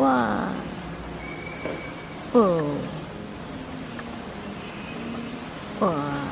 哇，哦，哇。